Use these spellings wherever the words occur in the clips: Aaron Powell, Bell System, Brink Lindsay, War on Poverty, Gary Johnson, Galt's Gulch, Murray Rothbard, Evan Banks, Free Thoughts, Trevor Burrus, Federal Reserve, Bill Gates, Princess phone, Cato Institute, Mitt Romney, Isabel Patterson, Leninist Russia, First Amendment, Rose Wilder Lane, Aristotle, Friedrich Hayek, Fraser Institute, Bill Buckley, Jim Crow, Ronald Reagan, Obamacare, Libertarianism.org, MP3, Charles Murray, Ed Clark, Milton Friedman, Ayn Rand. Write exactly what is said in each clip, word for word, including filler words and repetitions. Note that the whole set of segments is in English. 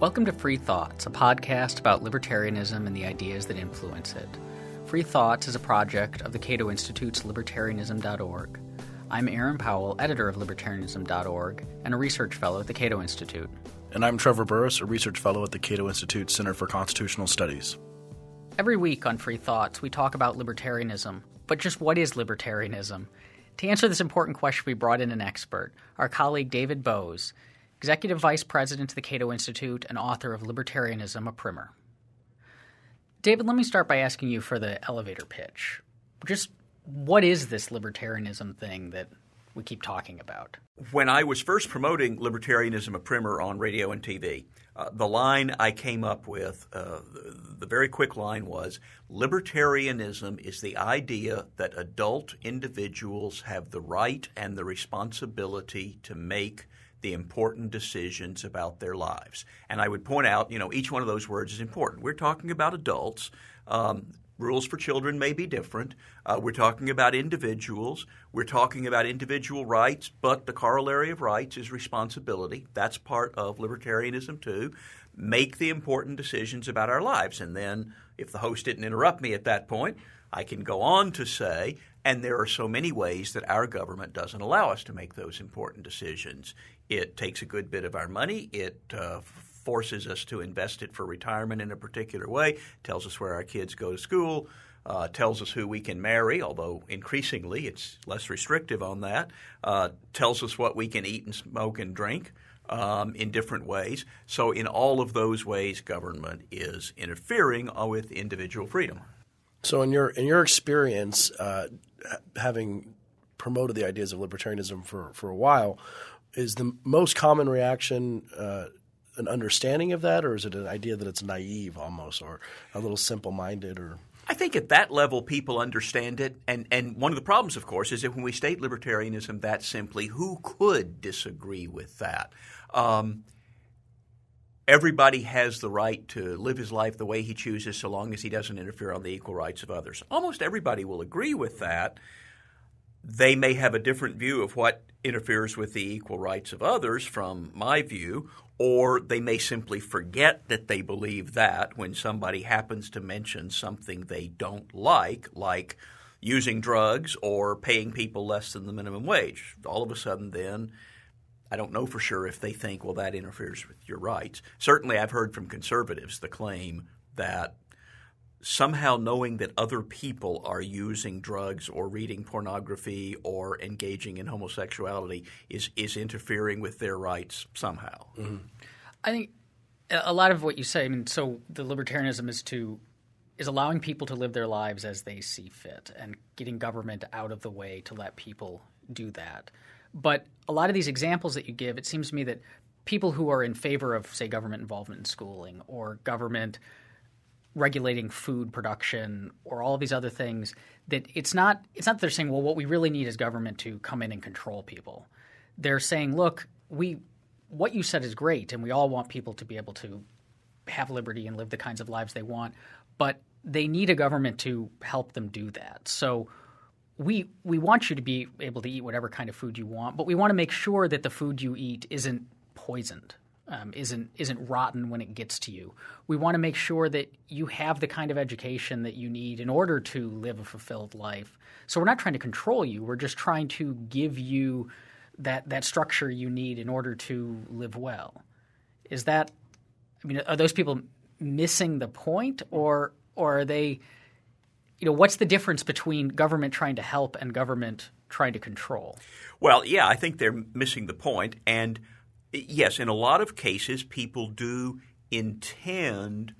Welcome to Free Thoughts, a podcast about libertarianism and the ideas that influence it. Free Thoughts is a project of the Cato Institute's Libertarianism dot org. I'm Aaron Powell, editor of Libertarianism dot org and a research fellow at the Cato Institute. And I'm Trevor Burrus, a research fellow at the Cato Institute Center for Constitutional Studies. Every week on Free Thoughts, we talk about libertarianism. But just what is libertarianism? To answer this important question, we brought in an expert, our colleague David Boaz, Executive Vice President of the Cato Institute and author of Libertarianism, a Primer. David, let me start by asking you for the elevator pitch. Just what is this libertarianism thing that we keep talking about? When I was first promoting Libertarianism, a Primer on radio and T V, uh, the line I came up with, uh, the, the very quick line was, libertarianism is the idea that adult individuals have the right and the responsibility to make the important decisions about their lives. And I would point out, you know, each one of those words is important. We're talking about adults. Um, rules for children may be different. Uh, we're talking about individuals. We're talking about individual rights, but the corollary of rights is responsibility. That's part of libertarianism too. Make the important decisions about our lives. And then if the host didn't interrupt me at that point, I can go on to say, and there are so many ways that our government doesn't allow us to make those important decisions. It takes a good bit of our money. It uh, forces us to invest it for retirement in a particular way, tells us where our kids go to school, uh, tells us who we can marry, although increasingly it's less restrictive on that, uh, tells us what we can eat and smoke and drink um, in different ways. So in all of those ways, government is interfering with individual freedom. So in your in your experience, uh, having promoted the ideas of libertarianism for, for a while, is the most common reaction uh, an understanding of that, or is it an idea that it's naive almost, or a little simple-minded, or – I think at that level people understand it, and, and one of the problems, of course, is that when we state libertarianism that simply, who could disagree with that? Um, Everybody has the right to live his life the way he chooses so long as he doesn't interfere on the equal rights of others. Almost everybody will agree with that. They may have a different view of what interferes with the equal rights of others from my view, or they may simply forget that they believe that when somebody happens to mention something they don't like, like using drugs or paying people less than the minimum wage. All of a sudden then I don't know for sure if they think, well, that interferes with your rights. Certainly I've heard from conservatives the claim that somehow knowing that other people are using drugs or reading pornography or engaging in homosexuality is, is interfering with their rights somehow. Mm-hmm. I think a lot of what you say, I mean, so the libertarianism is to is allowing people to live their lives as they see fit and getting government out of the way to let people do that. But a lot of these examples that you give, it seems to me that people who are in favor of, say, government involvement in schooling or government regulating food production or all of these other things, that it's not it's not that they're saying, well, what we really need is government to come in and control people. They're saying, look, we what you said is great and we all want people to be able to have liberty and live the kinds of lives they want, but they need a government to help them do that. So We we want you to be able to eat whatever kind of food you want, but we want to make sure that the food you eat isn't poisoned, um, isn't isn't rotten when it gets to you. We want to make sure that you have the kind of education that you need in order to live a fulfilled life. So we're not trying to control you. We're just trying to give you that that structure you need in order to live well. Is that – I mean, are those people missing the point, or or are they – You know, what's the difference between government trying to help and government trying to control? Well, yeah, I think they're missing the point. And yes, in a lot of cases, people do intend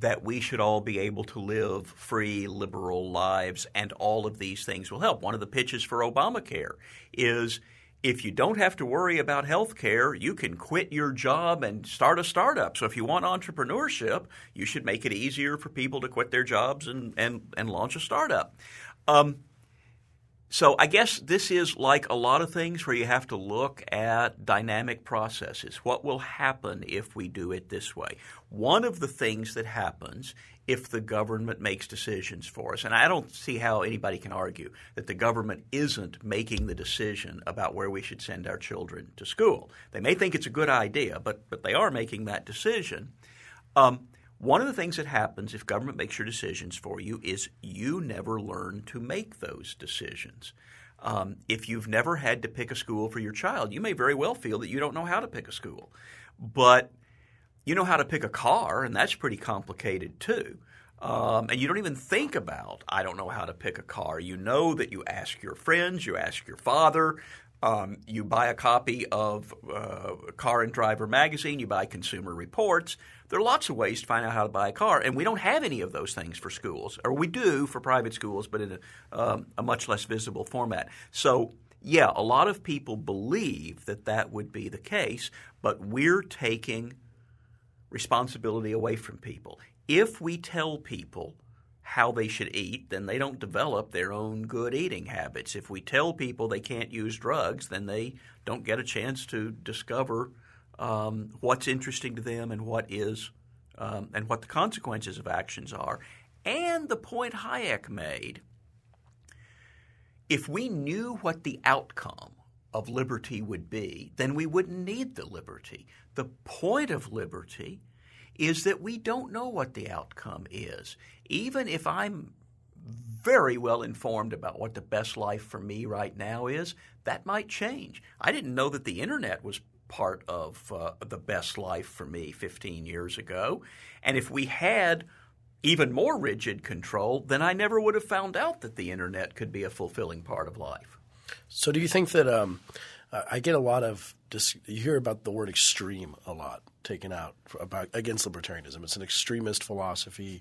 that we should all be able to live free, liberal lives, and all of these things will help. One of the pitches for Obamacare is if you don't have to worry about health care, you can quit your job and start a startup. So if you want entrepreneurship, you should make it easier for people to quit their jobs and, and, and launch a startup. Um, So I guess this is like a lot of things where you have to look at dynamic processes. What will happen if we do it this way? One of the things that happens if the government makes decisions for us, and I don't see how anybody can argue that the government isn't making the decision about where we should send our children to school. They may think it's a good idea, but, but they are making that decision. Um, One of the things that happens if government makes your decisions for you is you never learn to make those decisions. Um, if you've never had to pick a school for your child, you may very well feel that you don't know how to pick a school. But you know how to pick a car, and that's pretty complicated too. Um, and you don't even think about, I don't know how to pick a car. You know that you ask your friends, you ask your father. Um, you buy a copy of uh, Car and Driver magazine. You buy Consumer Reports. There are lots of ways to find out how to buy a car, and we don't have any of those things for schools, or we do for private schools, but in a, um, a much less visible format. So, yeah, a lot of people believe that that would be the case, but we're taking responsibility away from people. If we tell people how they should eat, then they don't develop their own good eating habits. If we tell people they can't use drugs, then they don't get a chance to discover um, what's interesting to them and what is um, and what the consequences of actions are. And the point Hayek made, if we knew what the outcome of liberty would be, then we wouldn't need the liberty. The point of liberty is that we don't know what the outcome is. Even if I'm very well informed about what the best life for me right now is, that might change. I didn't know that the internet was part of uh, the best life for me fifteen years ago. And if we had even more rigid control, then I never would have found out that the internet could be a fulfilling part of life. So do you think that um, I get a lot of – you hear about the word extreme a lot. Taken out about against libertarianism. It's an extremist philosophy.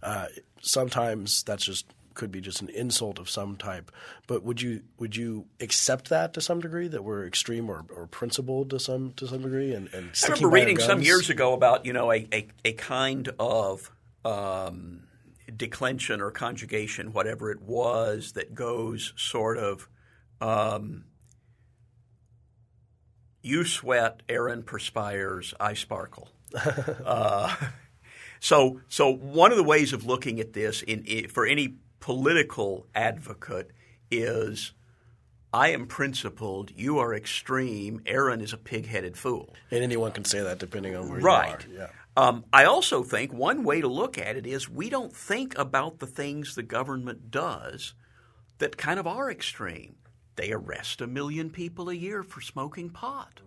Uh, sometimes that's just could be just an insult of some type. But would you would you accept that to some degree, that we're extreme or, or principled to some to some degree? And, and I remember reading some years ago about you know a a, a kind of um, declension or conjugation, whatever it was, that goes sort of. Um, You sweat, Aaron perspires, I sparkle. uh, so so one of the ways of looking at this in, in, for any political advocate is I am principled, you are extreme, Aaron is a pig-headed fool. And anyone can say that depending on where right. you are. Yeah. Um, I also think one way to look at it is we don't think about the things the government does that kind of are extreme. They arrest a million people a year for smoking pot.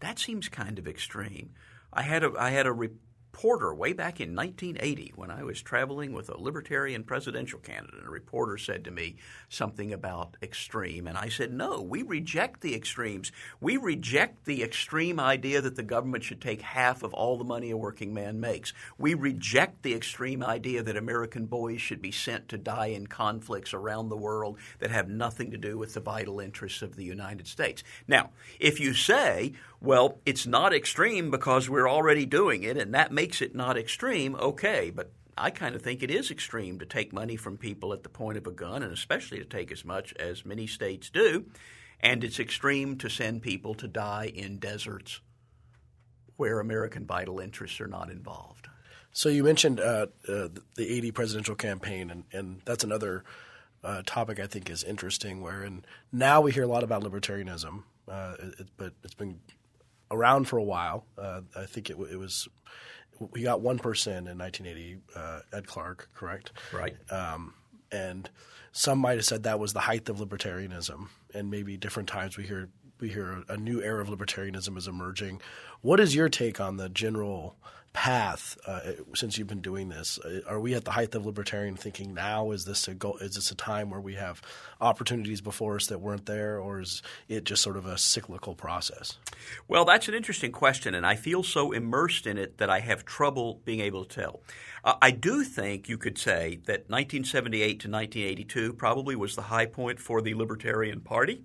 That seems kind of extreme. I had a I had a reporter way back in nineteen eighty when I was traveling with a libertarian presidential candidate, and a reporter said to me something about extreme. And I said, no, we reject the extremes. We reject the extreme idea that the government should take half of all the money a working man makes. We reject the extreme idea that American boys should be sent to die in conflicts around the world that have nothing to do with the vital interests of the United States. Now, if you say, well, it's not extreme because we're already doing it and that makes it not extreme, okay, but I kind of think it is extreme to take money from people at the point of a gun, and especially to take as much as many states do, and it's extreme to send people to die in deserts where American vital interests are not involved. So you mentioned uh, uh, the eighty presidential campaign, and, and that's another uh, topic I think is interesting, wherein now we hear a lot about libertarianism, uh, it, but it's been around for a while. Uh, I think it, it was – we got one person in nineteen eighty, uh, Ed Clark, correct? Right. Um, and some might have said that was the height of libertarianism, and maybe different times we hear we hear a new era of libertarianism is emerging. What is your take on the general path uh, since you've been doing this? Are we at the height of libertarian thinking now? Is this a go- is this a time where we have opportunities before us that weren't there, or is it just sort of a cyclical process? Well, that's an interesting question, and I feel so immersed in it that I have trouble being able to tell. Uh, I do think you could say that nineteen seventy-eight to nineteen eighty-two probably was the high point for the Libertarian Party.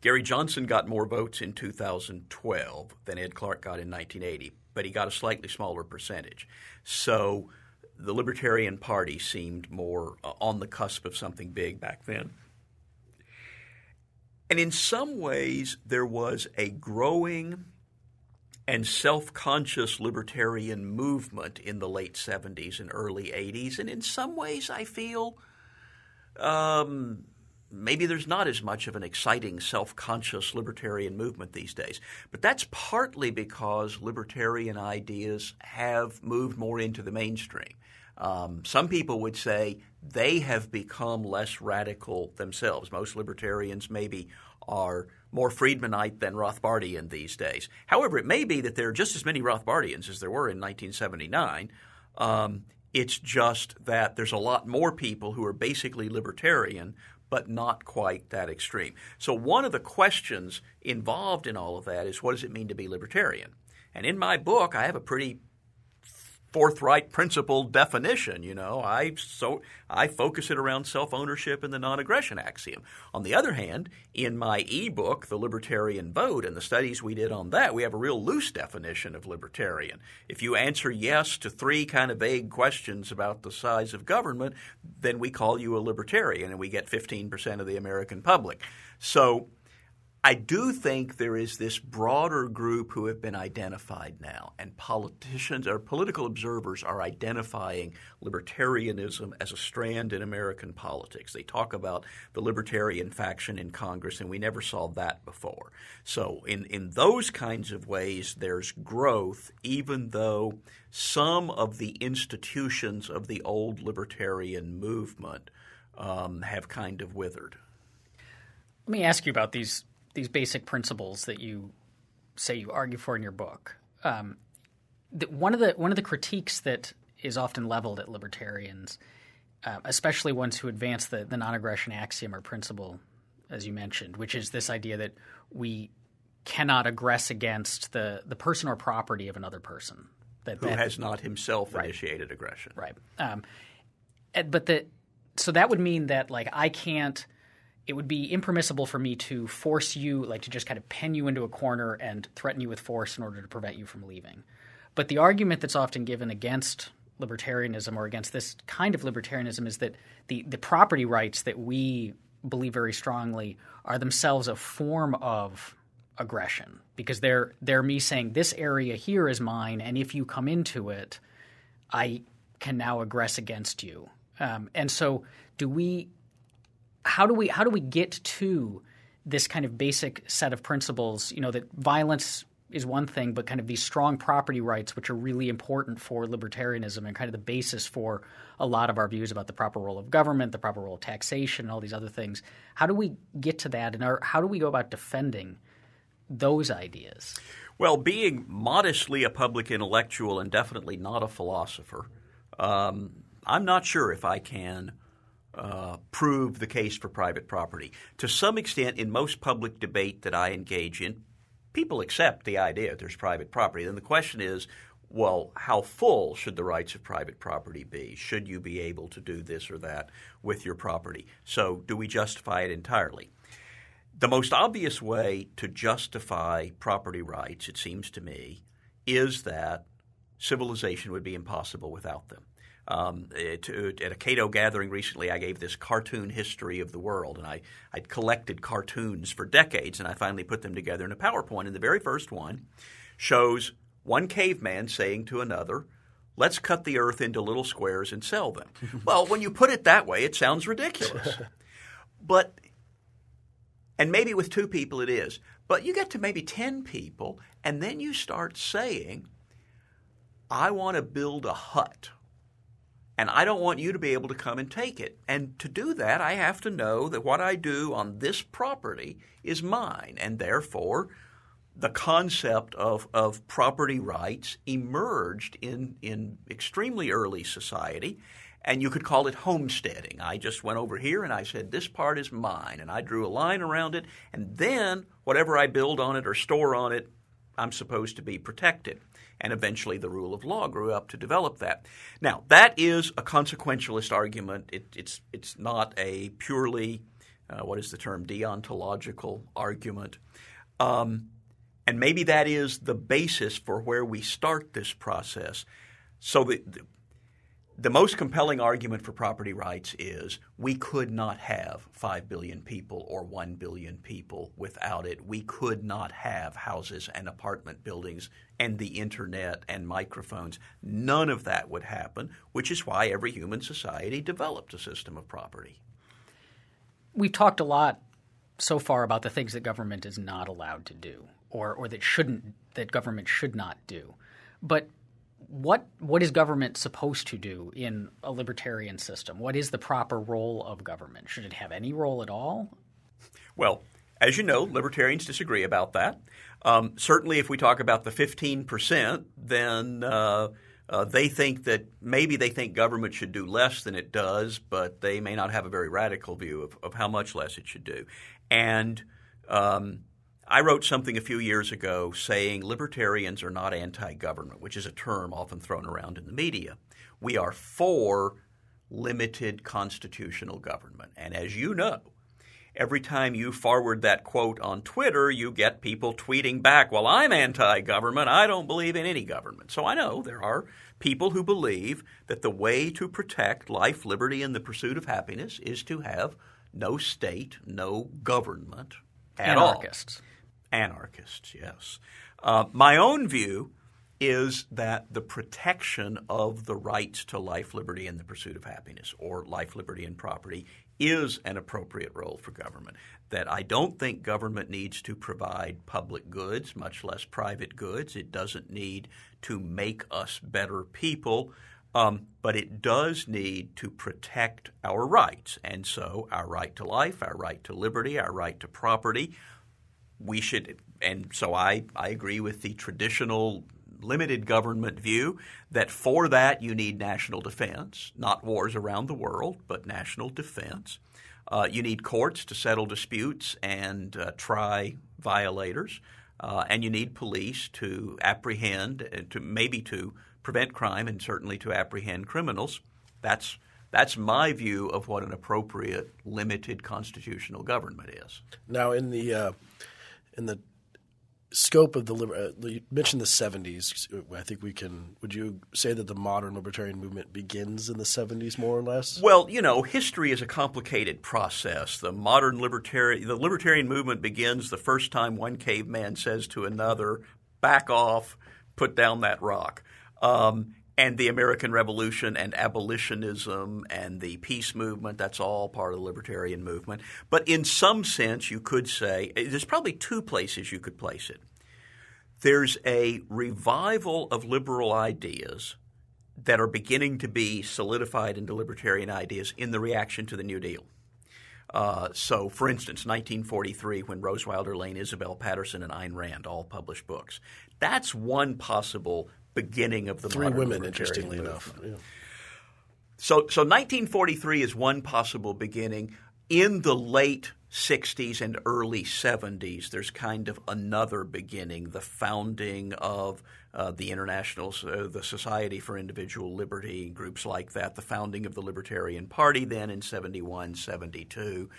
Gary Johnson got more votes in two thousand twelve than Ed Clark got in nineteen eighty, but he got a slightly smaller percentage. So the Libertarian Party seemed more on the cusp of something big back then. And in some ways, there was a growing and self-conscious libertarian movement in the late seventies and early eighties. And in some ways, I feel um, maybe there's not as much of an exciting self-conscious libertarian movement these days. But that's partly because libertarian ideas have moved more into the mainstream. Um, some people would say they have become less radical themselves. Most libertarians maybe are more Friedmanite than Rothbardian these days. However, it may be that there are just as many Rothbardians as there were in nineteen seventy-nine. Um, it's just that there's a lot more people who are basically libertarian but not quite that extreme. So one of the questions involved in all of that is, what does it mean to be libertarian? And in my book, I have a pretty forthright, principled definition. You know, I so I focus it around self-ownership and the non-aggression axiom. On the other hand, in my ebook, The Libertarian Vote, and the studies we did on that, we have a real loose definition of libertarian. If you answer yes to three kind of vague questions about the size of government, then we call you a libertarian, and we get fifteen percent of the American public. So I do think there is this broader group who have been identified now, and politicians or political observers are identifying libertarianism as a strand in American politics. They talk about the libertarian faction in Congress, and we never saw that before. So in, in those kinds of ways, there's growth, even though some of the institutions of the old libertarian movement um, have kind of withered. Let me ask you about these these basic principles that you say you argue for in your book. Um, the, one of the one of the critiques that is often leveled at libertarians, uh, especially ones who advance the, the non-aggression axiom or principle, as you mentioned, which is this idea that we cannot aggress against the, the person or property of another person. That, who that, has not himself right, initiated aggression. Right. Um, but the so that would mean that, like, I can't – it would be impermissible for me to force you, like to just kind of pen you into a corner and threaten you with force in order to prevent you from leaving. But the argument that's often given against libertarianism or against this kind of libertarianism is that the, the property rights that we believe very strongly are themselves a form of aggression, because they're they're me saying this area here is mine, and if you come into it, I can now aggress against you. Um, and so do we – How do we how do we get to this kind of basic set of principles, you know, that violence is one thing, but kind of these strong property rights, which are really important for libertarianism and kind of the basis for a lot of our views about the proper role of government, the proper role of taxation, and all these other things. How do we get to that, and our, how do we go about defending those ideas? Well, being modestly a public intellectual and definitely not a philosopher, um, I'm not sure if I can Uh, prove the case for private property. To some extent, in most public debate that I engage in, people accept the idea that there's private property. Then the question is, well, how full should the rights of private property be? Should you be able to do this or that with your property? So do we justify it entirely? The most obvious way to justify property rights, it seems to me, is that civilization would be impossible without them. Um, to, at a Cato gathering recently, I gave this cartoon history of the world, and I, I'd collected cartoons for decades, and I finally put them together in a PowerPoint. And the very first one shows one caveman saying to another, "Let's cut the earth into little squares and sell them." Well, when you put it that way, it sounds ridiculous. But – and maybe with two people it is. But you get to maybe ten people, and then you start saying, I want to build a hut. And I don't want you to be able to come and take it. And to do that, I have to know that what I do on this property is mine. And therefore, the concept of, of property rights emerged in, in extremely early society. And you could call it homesteading. I just went over here and I said, this part is mine. And I drew a line around it. And then whatever I build on it or store on it, I'm supposed to be protected. And eventually the rule of law grew up to develop that. Now, that is a consequentialist argument. It, it's, it's not a purely uh, – what is the term? Deontological argument. Um, and maybe that is the basis for where we start this process. So the, the, The most compelling argument for property rights is we could not have five billion people or one billion people without it. We could not have houses and apartment buildings and the internet and microphones. None of that would happen, which is why every human society developed a system of property. We've talked a lot so far about the things that government is not allowed to do or, or that shouldn't – that government should not do. But what what is government supposed to do in a libertarian system? What is the proper role of government? Should it have any role at all? Well, as you know, libertarians disagree about that. Um, certainly if we talk about the fifteen percent, then uh, uh, they think that maybe they think government should do less than it does, but they may not have a very radical view of, of how much less it should do. And um, I wrote something a few years ago saying libertarians are not anti-government, which is a term often thrown around in the media. We are for limited constitutional government. And as you know, every time you forward that quote on Twitter, you get people tweeting back, well, I'm anti-government. I don't believe in any government. So I know there are people who believe that the way to protect life, liberty, and the pursuit of happiness is to have no state, no government at all. Anarchists. Anarchists, yes. Uh, my own view is that the protection of the rights to life, liberty, and the pursuit of happiness, or life, liberty, and property, is an appropriate role for government. That I don't think government needs to provide public goods, much less private goods. It doesn't need to make us better people. Um, but it does need to protect our rights. And so our right to life, our right to liberty, our right to property, we should – and so I, I agree with the traditional limited government view that for that you need national defense, not wars around the world, but national defense. Uh, you need courts to settle disputes and uh, try violators, uh, and you need police to apprehend uh, – to maybe to – prevent crime and certainly to apprehend criminals. That's that's my view of what an appropriate limited constitutional government is. Now, in the uh, in the scope of the liber- – you mentioned the seventies. I think we can – would you say that the modern libertarian movement begins in the seventies more or less? Well, you know, history is a complicated process. The modern libertarian – the libertarian movement begins the first time one caveman says to another, back off, put down that rock. Um, and the American Revolution and abolitionism and the peace movement, that's all part of the libertarian movement. But in some sense, you could say – there's probably two places you could place it. There's a revival of liberal ideas that are beginning to be solidified into libertarian ideas in the reaction to the New Deal. Uh, so, for instance, nineteen forty-three, when Rose Wilder Lane, Isabel Patterson, and Ayn Rand all published books. That's one possible beginning of the three modern women, interestingly enough. Yeah. So, so nineteen forty-three is one possible beginning. In the late sixties and early seventies, there's kind of another beginning, the founding of uh, the International uh, – the Society for Individual Liberty, groups like that, the founding of the Libertarian Party then in seventy-one, seventy-two.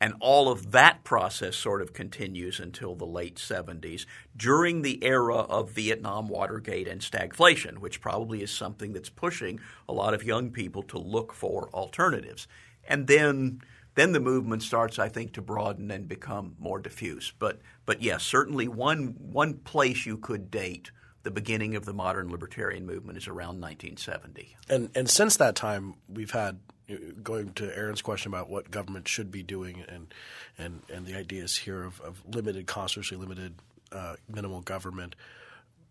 And all of that process sort of continues until the late seventies during the era of Vietnam, Watergate, and stagflation, which probably is something that's pushing a lot of young people to look for alternatives. And then then the movement starts, I think, to broaden and become more diffuse. But but yes, certainly one one place you could date the beginning of the modern libertarian movement is around nineteen seventy. And and since that time, we've had – going to Aaron's question about what government should be doing and and, and the ideas here of, of limited – constitutionally limited uh, minimal government.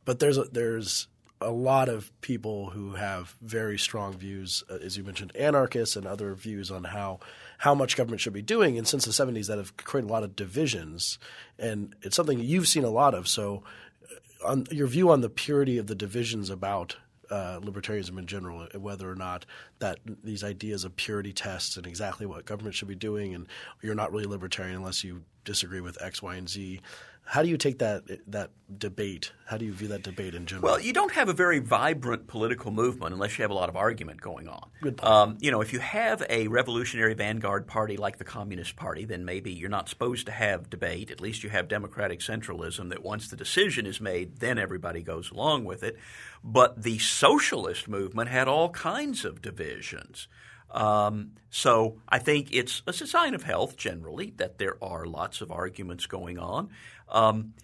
But there's a, there's a lot of people who have very strong views, uh, as you mentioned, anarchists and other views on how, how much government should be doing. And since the seventies that have created a lot of divisions, and it's something you've seen a lot of. So on your view on the purity of the divisions about – Uh, libertarianism in general, whether or not that these ideas of purity tests and exactly what government should be doing, and you're not really libertarian unless you disagree with X, Y, and Z. How do you take that that debate? How do you view that debate in general? Well, you don't have a very vibrant political movement unless you have a lot of argument going on. Good point. Um, you know, if you have a revolutionary vanguard party like the Communist Party, then maybe you're not supposed to have debate. At least you have democratic centralism that once the decision is made, then everybody goes along with it. But the socialist movement had all kinds of divisions. Um, so I think it's a sign of health generally that there are lots of arguments going on. Um,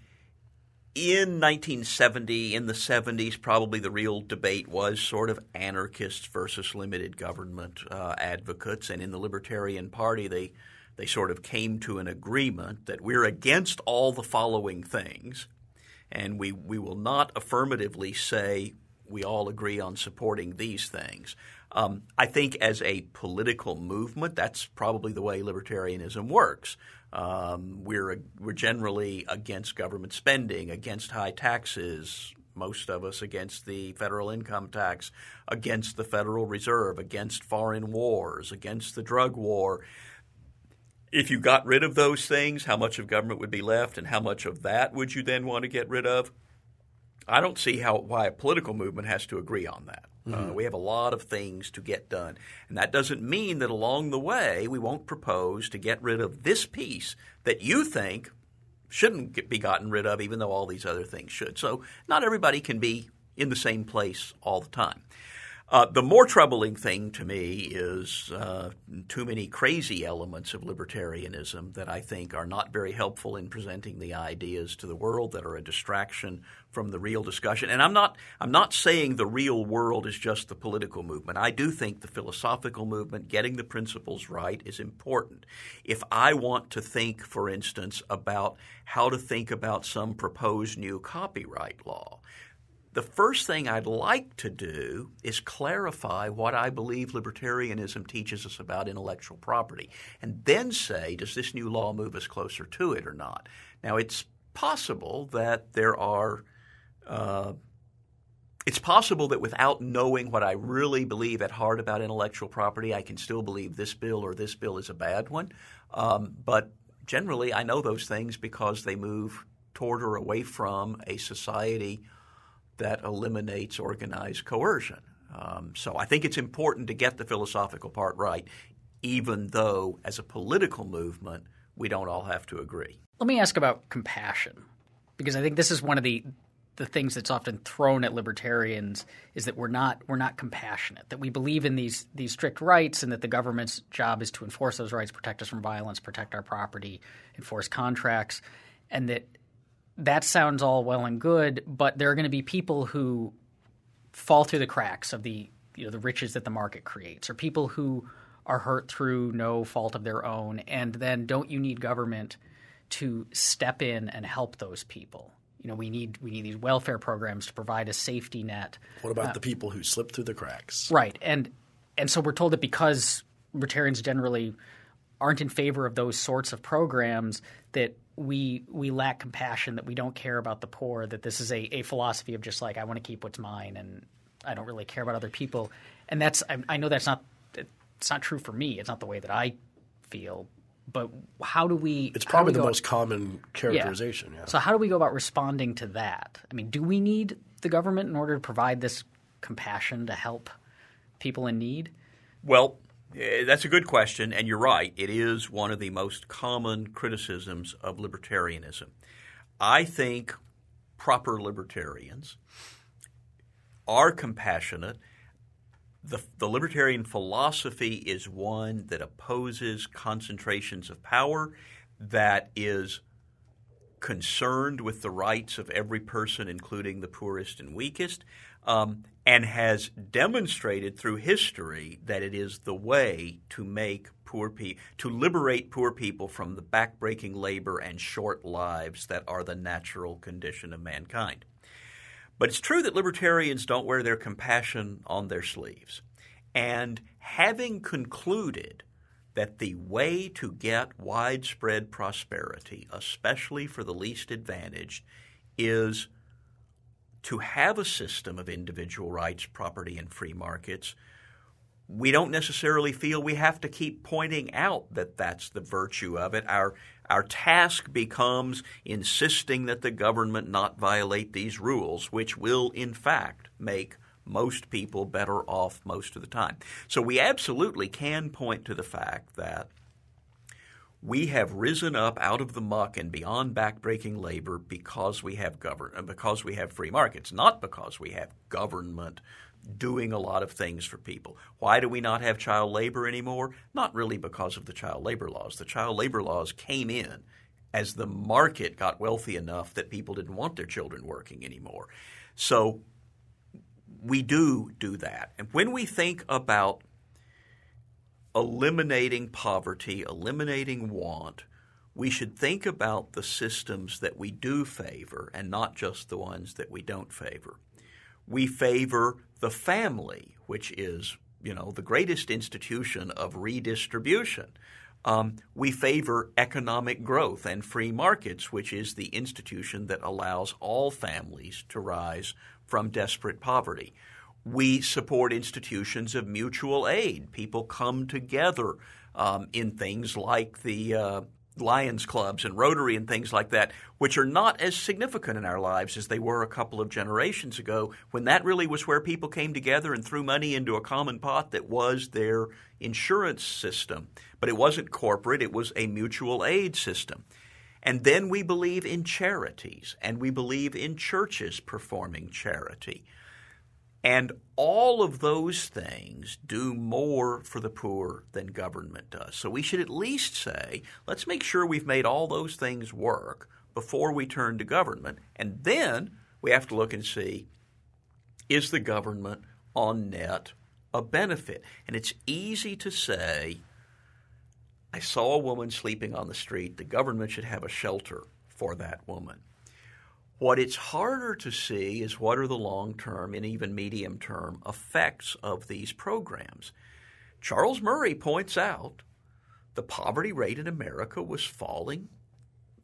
in nineteen seventy, in the seventies, probably the real debate was sort of anarchists versus limited government uh, advocates. And in the Libertarian Party, they they sort of came to an agreement that we're against all the following things. And we, we will not affirmatively say we all agree on supporting these things. Um, I think as a political movement, that's probably the way libertarianism works. Um, we're we're generally against government spending, against high taxes, most of us against the federal income tax, against the Federal Reserve, against foreign wars, against the drug war. If you got rid of those things, how much of government would be left and how much of that would you then want to get rid of? I don't see how why a political movement has to agree on that. Mm-hmm. Uh, we have a lot of things to get done. And that doesn't mean that along the way we won't propose to get rid of this piece that you think shouldn't get, be gotten rid of, even though all these other things should. So not everybody can be in the same place all the time. Uh, the more troubling thing to me is uh, too many crazy elements of libertarianism that I think are not very helpful in presenting the ideas to the world, that are a distraction from the real discussion. And I'm not I'm not saying the real world is just the political movement. I do think the philosophical movement, getting the principles right, is important. If I want to think, for instance, about how to think about some proposed new copyright law, the first thing I'd like to do is clarify what I believe libertarianism teaches us about intellectual property, and then say, does this new law move us closer to it or not? Now, it's possible that there are uh, – it's possible that without knowing what I really believe at heart about intellectual property, I can still believe this bill or this bill is a bad one. Um, but generally I know those things because they move toward or away from a society – that eliminates organized coercion. Um, so I think it's important to get the philosophical part right, even though as a political movement we don't all have to agree. Let me ask about compassion, because I think this is one of the the things that's often thrown at libertarians, is that we're not we're not compassionate, that we believe in these these strict rights and that the government's job is to enforce those rights, protect us from violence, protect our property, enforce contracts, and that – that sounds all well and good, but there are going to be people who fall through the cracks of the, you know, the riches that the market creates, or people who are hurt through no fault of their own. And then don't you need government to step in and help those people? You know, we need we need these welfare programs to provide a safety net. What about uh, the people who slip through the cracks? Right. And and so we're told that because libertarians generally aren't in favor of those sorts of programs, that we we lack compassion, that we don't care about the poor, that this is a, a philosophy of just like, I want to keep what's mine and I don't really care about other people. And that's I, I know that's not it's not true for me. It's not the way that I feel. But how do we – It's probably the most common characterization. Yeah. Yeah. So how do we go about responding to that? I mean, do we need the government in order to provide this compassion to help people in need? Well – That's a good question, and you're right. It is one of the most common criticisms of libertarianism. I think proper libertarians are compassionate. The, the libertarian philosophy is one that opposes concentrations of power, that is concerned with the rights of every person, including the poorest and weakest. Um, and has demonstrated through history that it is the way to make poor people – to liberate poor people from the backbreaking labor and short lives that are the natural condition of mankind. But it's true that libertarians don't wear their compassion on their sleeves. And having concluded that the way to get widespread prosperity, especially for the least advantaged, is – to have a system of individual rights, property, and free markets, we don't necessarily feel we have to keep pointing out that that's the virtue of it. Our Our task becomes insisting that the government not violate these rules, which will, in fact, make most people better off most of the time. So we absolutely can point to the fact that we have risen up out of the muck and beyond backbreaking labor because we have govern- because we have free markets, not because we have government doing a lot of things for people. Why do we not have child labor anymore? Not really because of the child labor laws. The child labor laws came in as the market got wealthy enough that people didn't want their children working anymore. So we do do that. And when we think about eliminating poverty, eliminating want, we should think about the systems that we do favor and not just the ones that we don't favor. We favor the family, which is, you know, the greatest institution of redistribution. Um, we favor economic growth and free markets, which is the institution that allows all families to rise from desperate poverty. We support institutions of mutual aid. People come together um, in things like the uh, Lions Clubs and Rotary and things like that, which are not as significant in our lives as they were a couple of generations ago, when that really was where people came together and threw money into a common pot that was their insurance system. But it wasn't corporate. It was a mutual aid system. And then we believe in charities, and we believe in churches performing charity. And all of those things do more for the poor than government does. So we should at least say, let's make sure we've made all those things work before we turn to government. And then we have to look and see, is the government on net a benefit? And it's easy to say, I saw a woman sleeping on the street. The government should have a shelter for that woman. What it's harder to see is what are the long-term and even medium-term effects of these programs. Charles Murray points out the poverty rate in America was falling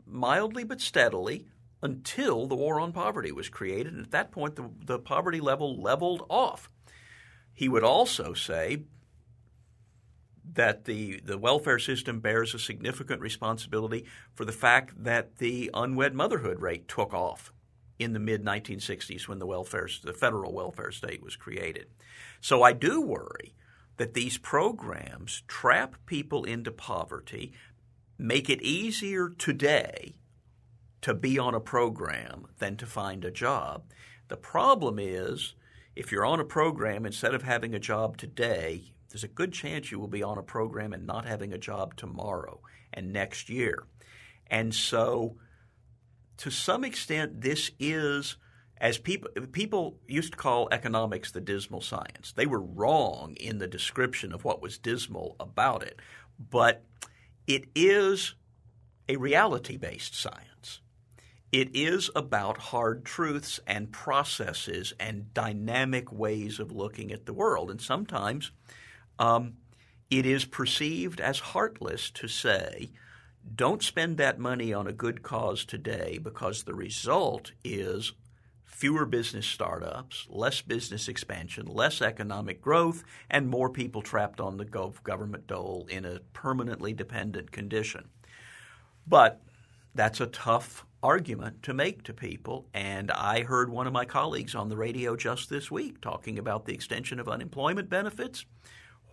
mildly but steadily until the War on Poverty was created, and at that point the, the poverty level leveled off. He would also say that the, the welfare system bears a significant responsibility for the fact that the unwed motherhood rate took off in the mid nineteen sixties when the welfare, the federal welfare state was created. So I do worry that these programs trap people into poverty, make it easier today to be on a program than to find a job. The problem is, if you're on a program, instead of having a job today, there's a good chance you will be on a program and not having a job tomorrow and next year. And so to some extent, this is, as people people used to call economics the dismal science. They were wrong in the description of what was dismal about it, but it is a reality-based science. It is about hard truths and processes and dynamic ways of looking at the world, and sometimes Um, it is perceived as heartless to say, don't spend that money on a good cause today because the result is fewer business startups, less business expansion, less economic growth, and more people trapped on the government dole in a permanently dependent condition. But that's a tough argument to make to people, and I heard one of my colleagues on the radio just this week talking about the extension of unemployment benefits,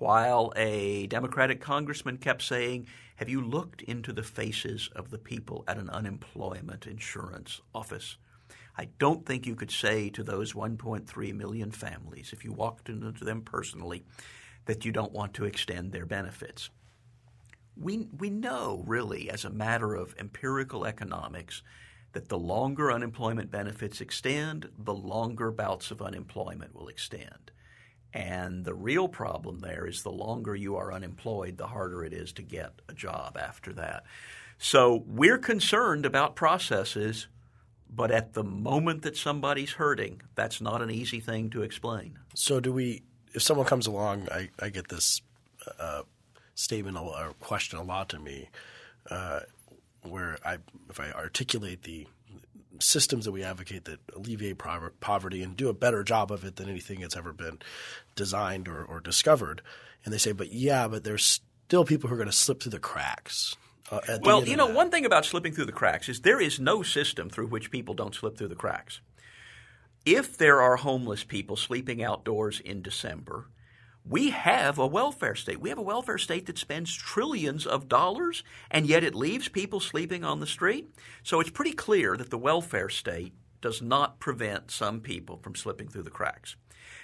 while a Democratic congressman kept saying, have you looked into the faces of the people at an unemployment insurance office? I don't think you could say to those one point three million families, if you walked into them personally, that you don't want to extend their benefits. We, we know really as a matter of empirical economics that the longer unemployment benefits extend, the longer bouts of unemployment will extend. And the real problem there is the longer you are unemployed, the harder it is to get a job after that. So we're concerned about processes, but at the moment that somebody's hurting, that's not an easy thing to explain. So do we – if someone comes along, I, I get this uh, statement or question a lot to me uh, where I if I articulate the – systems that we advocate that alleviate poverty and do a better job of it than anything that's ever been designed or, or discovered. And they say, but yeah, but there's still people who are going to slip through the cracks. Uh, at well, the you know, one thing about slipping through the cracks is there is no system through which people don't slip through the cracks. If there are homeless people sleeping outdoors in December, we have a welfare state. We have a welfare state that spends trillions of dollars, and yet it leaves people sleeping on the street. So it's pretty clear that the welfare state does not prevent some people from slipping through the cracks.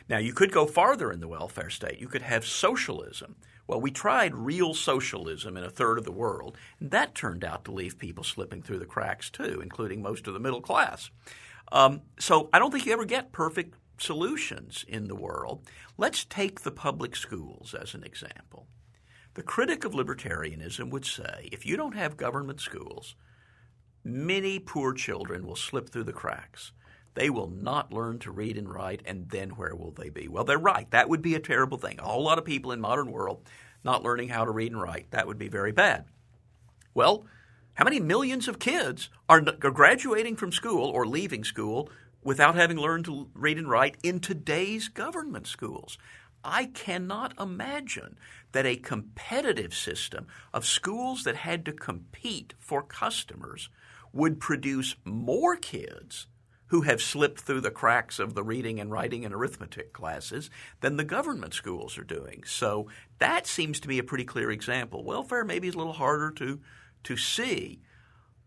Now, you could go farther in the welfare state. You could have socialism. Well, we tried real socialism in a third of the world, and that turned out to leave people slipping through the cracks too, including most of the middle class. Um, so I don't think you ever get perfect solutions in the world. Let's take the public schools as an example. The critic of libertarianism would say, if you don't have government schools, many poor children will slip through the cracks. They will not learn to read and write, and then where will they be? Well, they're right. That would be a terrible thing. A whole lot of people in the modern world not learning how to read and write. That would be very bad. Well, how many millions of kids are graduating from school or leaving school without having learned to read and write in today's government schools? I cannot imagine that a competitive system of schools that had to compete for customers would produce more kids who have slipped through the cracks of the reading and writing and arithmetic classes than the government schools are doing. So that seems to be a pretty clear example. Welfare maybe is a little harder to, to see,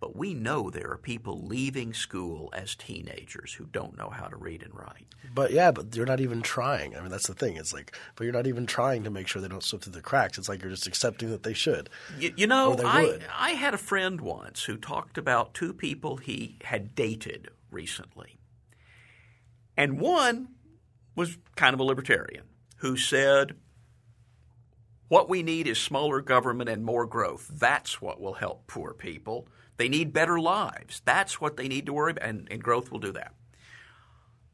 but we know there are people leaving school as teenagers who don't know how to read and write. But yeah, but you're not even trying. I mean, that's the thing. It's like, but you're not even trying to make sure they don't slip through the cracks. It's like you're just accepting that they should. You, you know, I, I had a friend once who talked about two people he had dated recently. And one was kind of a libertarian who said, what we need is smaller government and more growth. That's what will help poor people. They need better lives. That's what they need to worry about, and, and growth will do that.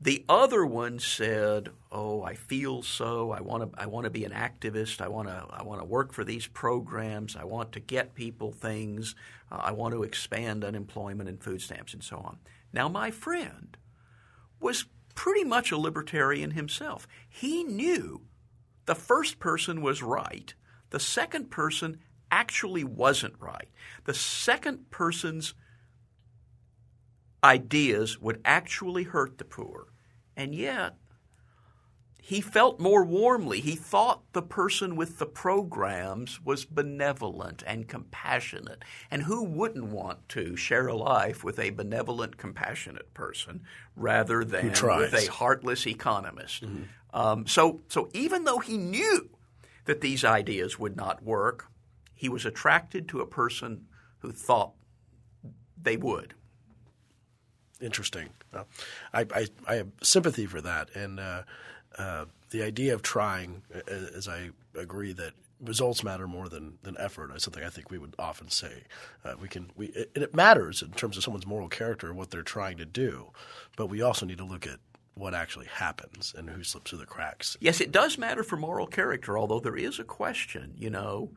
The other one said, oh, I feel so. I want to I want to be an activist. I want to I want to work for these programs. I want to get people things. Uh, I want to expand unemployment and food stamps and so on. Now, my friend was pretty much a libertarian himself. He knew the first person was right. The second person actually wasn't right. The second person's ideas would actually hurt the poor. And yet, he felt more warmly. He thought the person with the programs was benevolent and compassionate. And who wouldn't want to share a life with a benevolent, compassionate person rather than with a heartless economist? Mm-hmm. Um, so, so even though he knew that these ideas would not work, he was attracted to a person who thought they would. Interesting. Uh, I, I, I have sympathy for that. And uh, uh, the idea of trying, as I agree that results matter more than, than effort, is something I think we would often say. Uh, we can, we, it, it matters in terms of someone's moral character and what they're trying to do, but we also need to look at what actually happens and who slips through the cracks. Yes, it does matter for moral character, although there is a question, you know.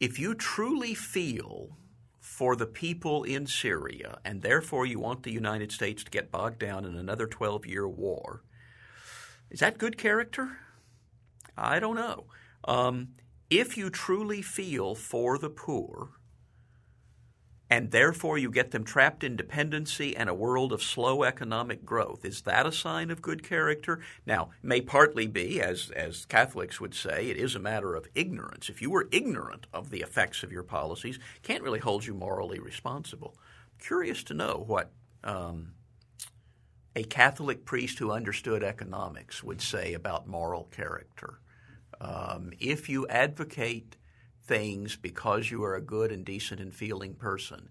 If you truly feel for the people in Syria and therefore you want the United States to get bogged down in another twelve-year war, is that good character? I don't know. Um, if you truly feel for the poor and therefore you get them trapped in dependency and a world of slow economic growth, is that a sign of good character? Now, it may partly be, as, as Catholics would say, it is a matter of ignorance. If you were ignorant of the effects of your policies, can't really hold you morally responsible. I'm curious to know what um, a Catholic priest who understood economics would say about moral character. Um, if you advocate things because you are a good and decent and feeling person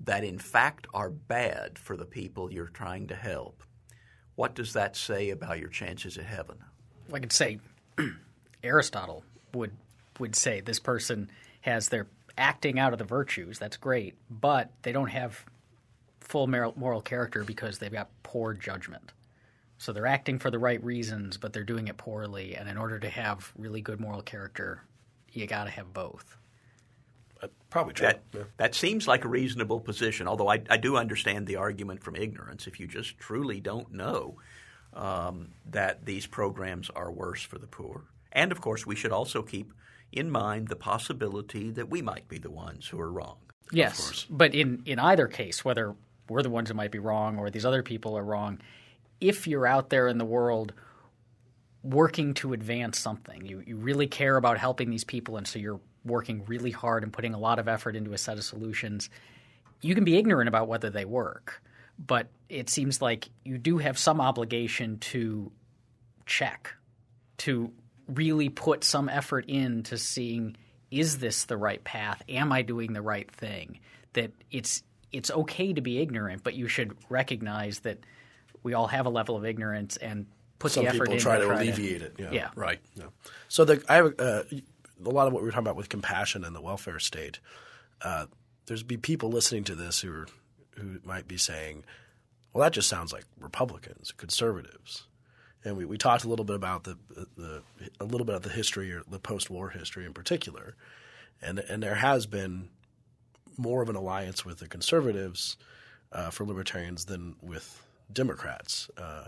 that in fact are bad for the people you're trying to help, what does that say about your chances at heaven? Well, I could say Aristotle would would say this person has their acting out of the virtues. That's great, but they don't have full moral character because they've got poor judgment. So they're acting for the right reasons, but they're doing it poorly. And in order to have really good moral character, you got to have both. Uh, probably true. That, yeah. that seems like a reasonable position, although I, I do understand the argument from ignorance. If you just truly don't know um, that these programs are worse for the poor. And, of course, we should also keep in mind the possibility that we might be the ones who are wrong. Yes, but in, in either case, whether we're the ones who might be wrong or these other people are wrong, if you're out there in the world working to advance something, you, you really care about helping these people, and so you're working really hard and putting a lot of effort into a set of solutions, you can be ignorant about whether they work. But it seems like you do have some obligation to check, to really put some effort into seeing, is this the right path? Am I doing the right thing? That it's it's okay to be ignorant, but you should recognize that we all have a level of ignorance and put the effort in. Some people try to alleviate it. Yeah, yeah. Right. Yeah. So the, I have uh, a lot of what we were talking about with compassion and the welfare state. Uh, there's be people listening to this who are, who might be saying, well, that just sounds like Republicans, conservatives. And we, we talked a little bit about the, the a little bit of the history or the post-war history in particular, and and there has been more of an alliance with the conservatives uh, for libertarians than with Democrats. Uh,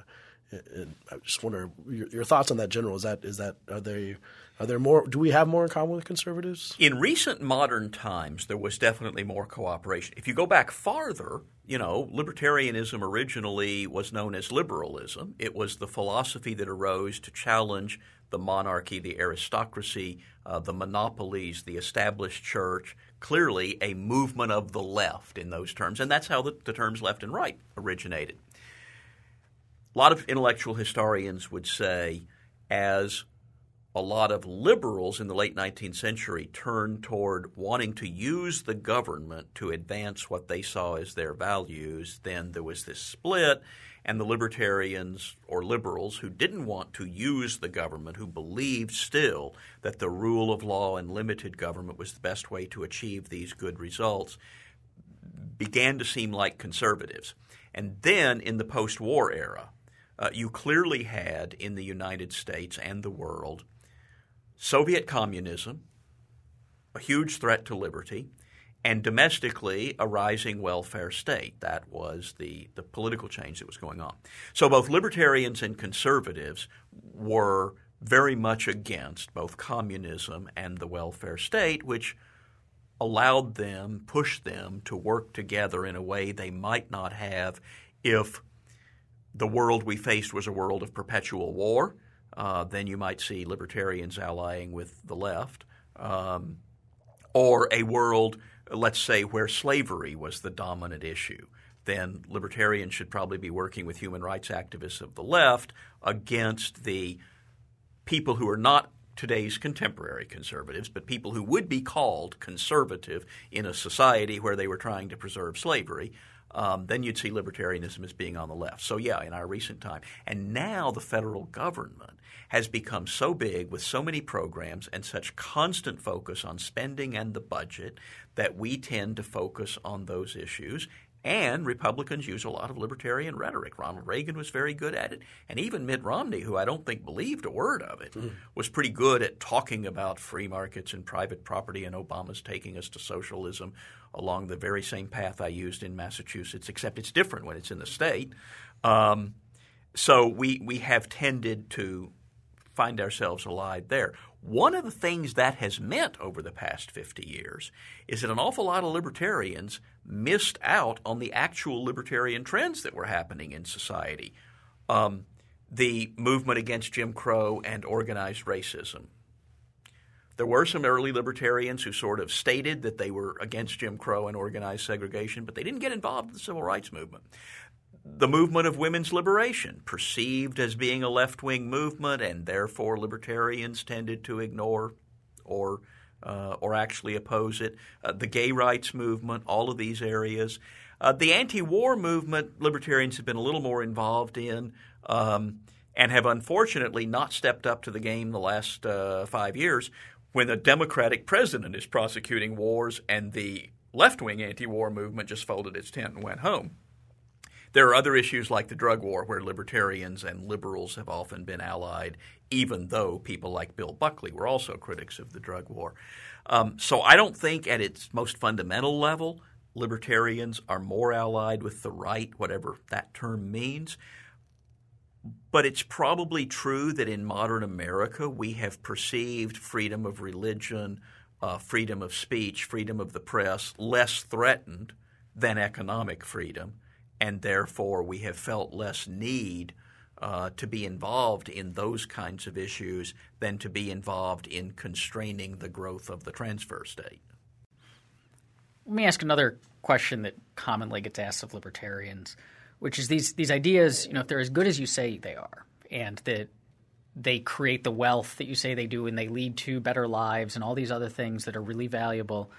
and I just wonder your, your thoughts on that. General, is that is that are they are there more? Do we have more in common with conservatives? In recent modern times, there was definitely more cooperation. If you go back farther, you know, libertarianism originally was known as liberalism. It was the philosophy that arose to challenge the monarchy, the aristocracy, uh, the monopolies, the established church, clearly a movement of the left in those terms. And that's how the, the terms left and right originated. A lot of intellectual historians would say, as a lot of liberals in the late nineteenth century turned toward wanting to use the government to advance what they saw as their values, then there was this split, and the libertarians or liberals who didn't want to use the government, who believed still that the rule of law and limited government was the best way to achieve these good results, began to seem like conservatives. And then in the post-war era, uh, you clearly had in the United States and the world Soviet communism, a huge threat to liberty, and domestically a rising welfare state. That was the, the political change that was going on. So both libertarians and conservatives were very much against both communism and the welfare state, which allowed them, pushed them to work together in a way they might not have if the world we faced was a world of perpetual war. Uh, then you might see libertarians allying with the left, um, or a world, let's say, where slavery was the dominant issue. Then libertarians should probably be working with human rights activists of the left against the people who are not today's contemporary conservatives, but people who would be called conservative in a society where they were trying to preserve slavery. Um, then you'd see libertarianism as being on the left. So yeah, in our recent time. And now the federal government has become so big with so many programs and such constant focus on spending and the budget that we tend to focus on those issues. And Republicans use a lot of libertarian rhetoric. Ronald Reagan was very good at it. And even Mitt Romney, who I don't think believed a word of it, mm. was pretty good at talking about free markets and private property and Obama's taking us to socialism along the very same path I used in Massachusetts, except it's different when it's in the state. Um, so we, we have tended to find ourselves allied there. One of the things that has meant over the past fifty years is that an awful lot of libertarians missed out on the actual libertarian trends that were happening in society. Um, the movement against Jim Crow and organized racism. There were some early libertarians who sort of stated that they were against Jim Crow and organized segregation, but they didn't get involved in the civil rights movement. The movement of women's liberation, perceived as being a left-wing movement, and therefore libertarians tended to ignore or uh, or actually oppose it. Uh, the gay rights movement, all of these areas. Uh, the anti-war movement, libertarians have been a little more involved in um, and have unfortunately not stepped up to the game the last uh, five years when a Democratic president is prosecuting wars and the left-wing anti-war movement just folded its tent and went home. There are other issues like the drug war where libertarians and liberals have often been allied, even though people like Bill Buckley were also critics of the drug war. Um, so I don't think at its most fundamental level libertarians are more allied with the right, whatever that term means. But it's probably true that in modern America we have perceived freedom of religion, uh, freedom of speech, freedom of the press less threatened than economic freedom, and therefore we have felt less need uh, to be involved in those kinds of issues than to be involved in constraining the growth of the transfer state. Let me ask another question that commonly gets asked of libertarians, which is these these ideas, you know, if they're as good as you say they are, and that they create the wealth that you say they do, and they lead to better lives and all these other things that are really valuable,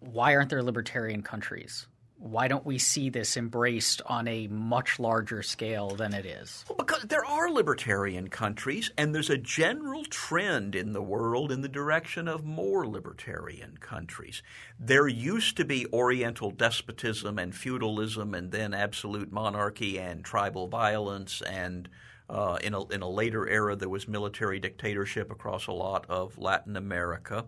why aren't there libertarian countries? Why don't we see this embraced on a much larger scale than it is? Well, because there are libertarian countries, and there's a general trend in the world in the direction of more libertarian countries. There used to be Oriental despotism and feudalism and then absolute monarchy and tribal violence, and uh, in a, in a later era there was military dictatorship across a lot of Latin America.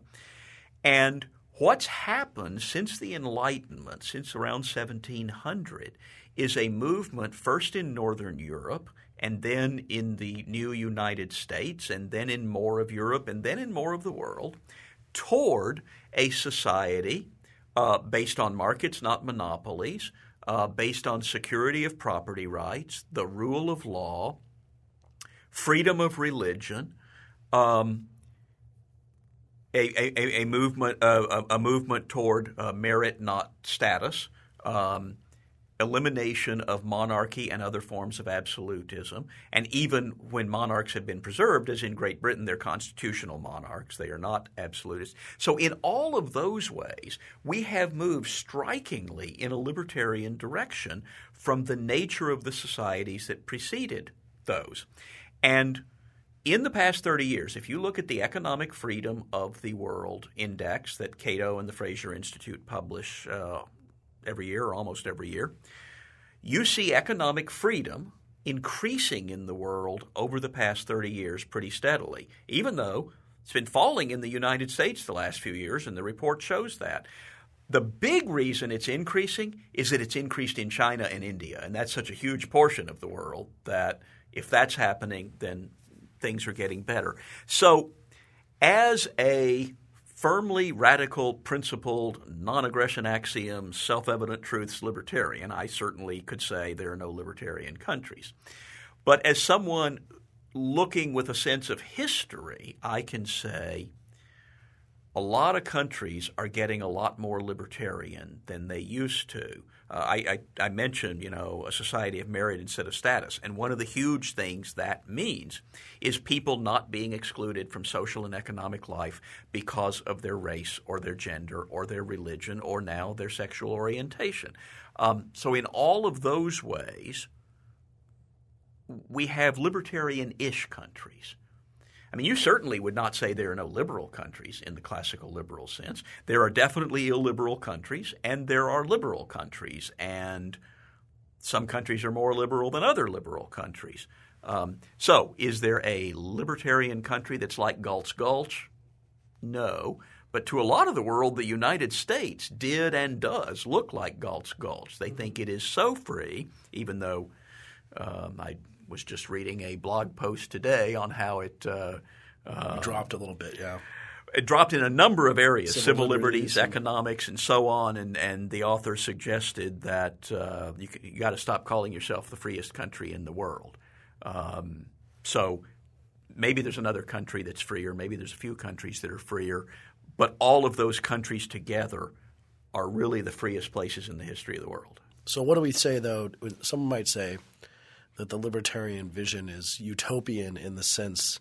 And what's happened since the Enlightenment, since around seventeen hundred, is a movement first in Northern Europe and then in the new United States and then in more of Europe and then in more of the world toward a society uh, based on markets, not monopolies, uh, based on security of property rights, the rule of law, freedom of religion, um, A, a, a movement, uh, a movement toward uh, merit, not status, um, elimination of monarchy and other forms of absolutism, and even when monarchs have been preserved, as in Great Britain, they're constitutional monarchs; they are not absolutists. So, in all of those ways, we have moved strikingly in a libertarian direction from the nature of the societies that preceded those, and in the past thirty years, if you look at the Economic Freedom of the World Index that Cato and the Fraser Institute publish uh, every year or almost every year, you see economic freedom increasing in the world over the past thirty years pretty steadily, even though it's been falling in the United States the last few years, and the report shows that. The big reason it's increasing is that it's increased in China and India, and that's such a huge portion of the world that if that's happening, then things are getting better. So as a firmly radical, principled, non-aggression axiom, self-evident truths libertarian, I certainly could say there are no libertarian countries. But as someone looking with a sense of history, I can say a lot of countries are getting a lot more libertarian than they used to. Uh, I, I, I mentioned, you know, a society of merit instead of status, and one of the huge things that means is people not being excluded from social and economic life because of their race or their gender or their religion or now their sexual orientation. Um, so in all of those ways, we have libertarian-ish countries. I mean, you certainly would not say there are no liberal countries in the classical liberal sense. There are definitely illiberal countries, and there are liberal countries, and some countries are more liberal than other liberal countries. Um, so is there a libertarian country that's like Galt's Gulch? No. But to a lot of the world, the United States did and does look like Galt's Gulch. They think it is so free, even though um, I – was just reading a blog post today on how it uh, uh, dropped a little bit, yeah. It dropped in a number of areas, civil, civil liberties, liberties, economics, and so on, and, and the author suggested that uh, you, you got to stop calling yourself the freest country in the world. Um, so maybe there's another country that's freer. Maybe there's a few countries that are freer. But all of those countries together are really the freest places in the history of the world. So what do we say, though? Someone might say that the libertarian vision is utopian in the sense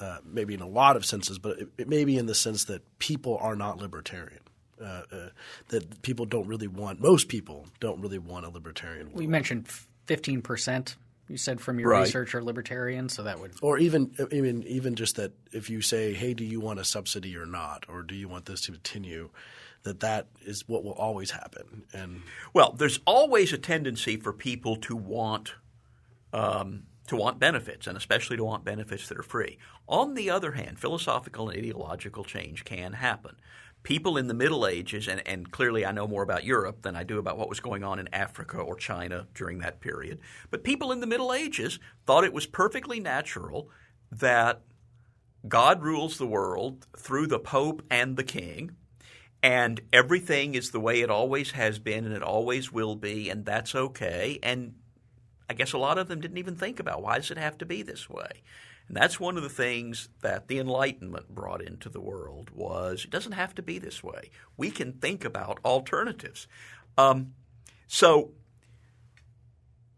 uh, – maybe in a lot of senses, but it, it may be in the sense that people are not libertarian, uh, uh, that people don't really want – most people don't really want a libertarian world. We mentioned fifteen percent you said from your right. research are libertarian, so that would – Or even, even, even just that if you say, hey, do you want a subsidy or not, or do you want this to continue, that that is what will always happen. And well, there's always a tendency for people to want – Um, to want benefits, and especially to want benefits that are free. On the other hand, philosophical and ideological change can happen. people in the Middle Ages, and, and clearly I know more about Europe than I do about what was going on in Africa or China during that period, but people in the Middle Ages thought it was perfectly natural that God rules the world through the Pope and the King, and everything is the way it always has been and it always will be, and that's okay. And I guess a lot of them didn't even think about, why does it have to be this way? And that's one of the things that the Enlightenment brought into the world, was it doesn't have to be this way. We can think about alternatives. Um, so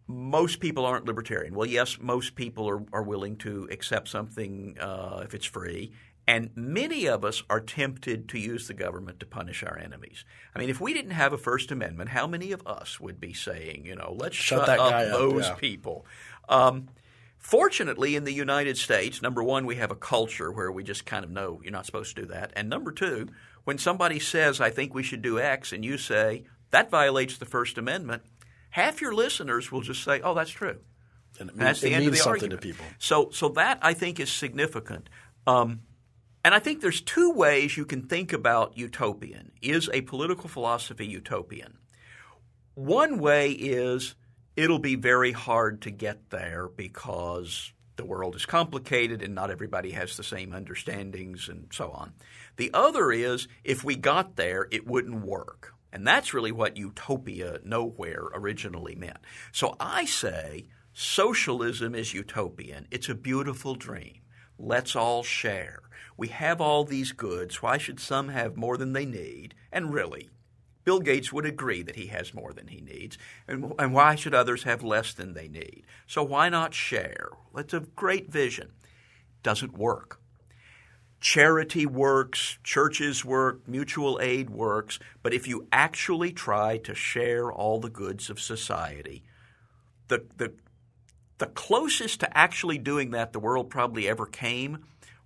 most people aren't libertarian. Well, yes, most people are, are willing to accept something uh, if it's free. And many of us are tempted to use the government to punish our enemies. I mean, if we didn't have a First Amendment, how many of us would be saying, you know, let's shut, shut that up guy those up, yeah. people? Um, fortunately, in the United States, number one, we have a culture where we just kind of know you're not supposed to do that. And number two, when somebody says, I think we should do X, and you say, that violates the First Amendment, half your listeners will just say, oh, that's true. And it means, and that's the it end means of the something argument. to people. So, so that, I think, is significant. Um And I think there's two ways you can think about utopian. Is a political philosophy utopian? One way is it'll be very hard to get there because the world is complicated and not everybody has the same understandings and so on. The other is if we got there, it wouldn't work. And that's really what utopia nowhere originally meant. So I say socialism is utopian. It's a beautiful dream. Let's all share. We have all these goods. Why should some have more than they need? And really, Bill Gates would agree that he has more than he needs. And, and why should others have less than they need? So why not share? That's a great vision. Doesn't work. Charity works, churches work, mutual aid works. But if you actually try to share all the goods of society, the the the closest to actually doing that the world probably ever came